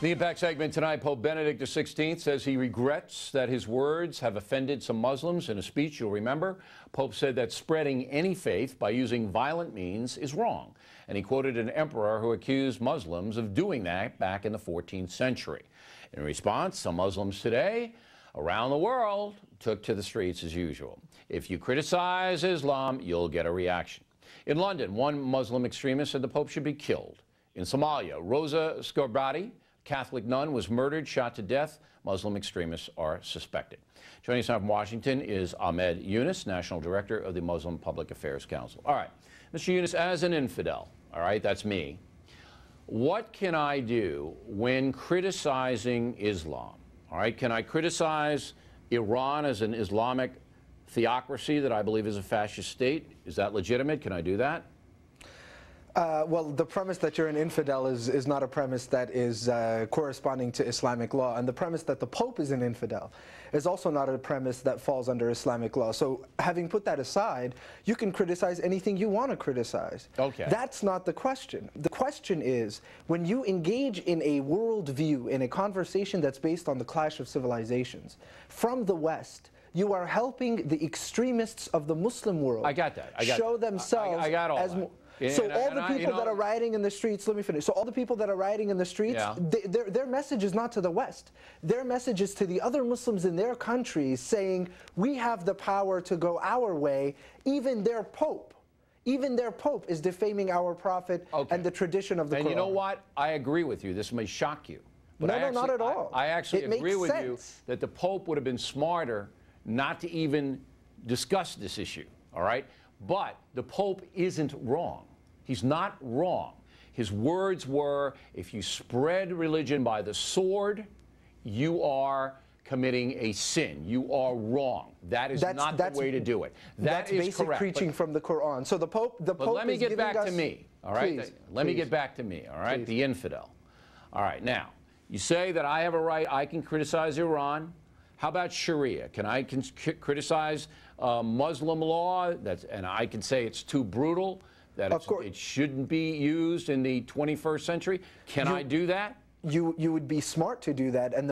The Impact segment tonight, Pope Benedict XVI says he regrets that his words have offended some Muslims. In a speech, you'll remember, Pope said that spreading any faith by using violent means is wrong. And he quoted an emperor who accused Muslims of doing that back in the 14th century. In response, some Muslims today around the world took to the streets as usual. If you criticize Islam, you'll get a reaction. In London, one Muslim extremist said the Pope should be killed. In Somalia, Rosa Scorbati, Catholic nun, was murdered, shot to death. Muslim extremists are suspected. Joining us now from Washington is Ahmed Younis, National Director of the Muslim Public Affairs Council. All right, Mr. Younis, as an infidel, all right, that's me, what can I do when criticizing Islam? All right, can I criticize Iran as an Islamic theocracy that I believe is a fascist state? Is that legitimate? Can I do that? Well, the premise that you're an infidel is not a premise that is corresponding to Islamic law, and the premise that the Pope is an infidel is also not a premise that falls under Islamic law. So having put that aside, you can criticize anything you want to criticize. Okay. That's not the question. The question is, when you engage in a worldview, in a conversation that's based on the clash of civilizations, from the West, you are helping the extremists of the Muslim world show themselves as... So all the people that are rioting in the streets, yeah, their message is not to the West. Their message is to the other Muslims in their countries saying, we have the power to go our way. Even their Pope is defaming our prophet and the tradition of the Quran. And you know what? I agree with you. This may shock you. But no, not at all. I actually agree with you that the Pope would have been smarter not to even discuss this issue, all right? But the Pope isn't wrong. He's not wrong. His words were, if you spread religion by the sword, you are committing a sin. You are wrong. That's not the way to do it. That's basic preaching from the Quran. So the Pope let me get back to me, all right? The infidel. All right, now, you say that I have a right, I can criticize Iran. How about Sharia? Can I criticize Muslim law? And I can say it's too brutal, that it shouldn't be used in the 21st century. Can I do that? You would be smart to do that. And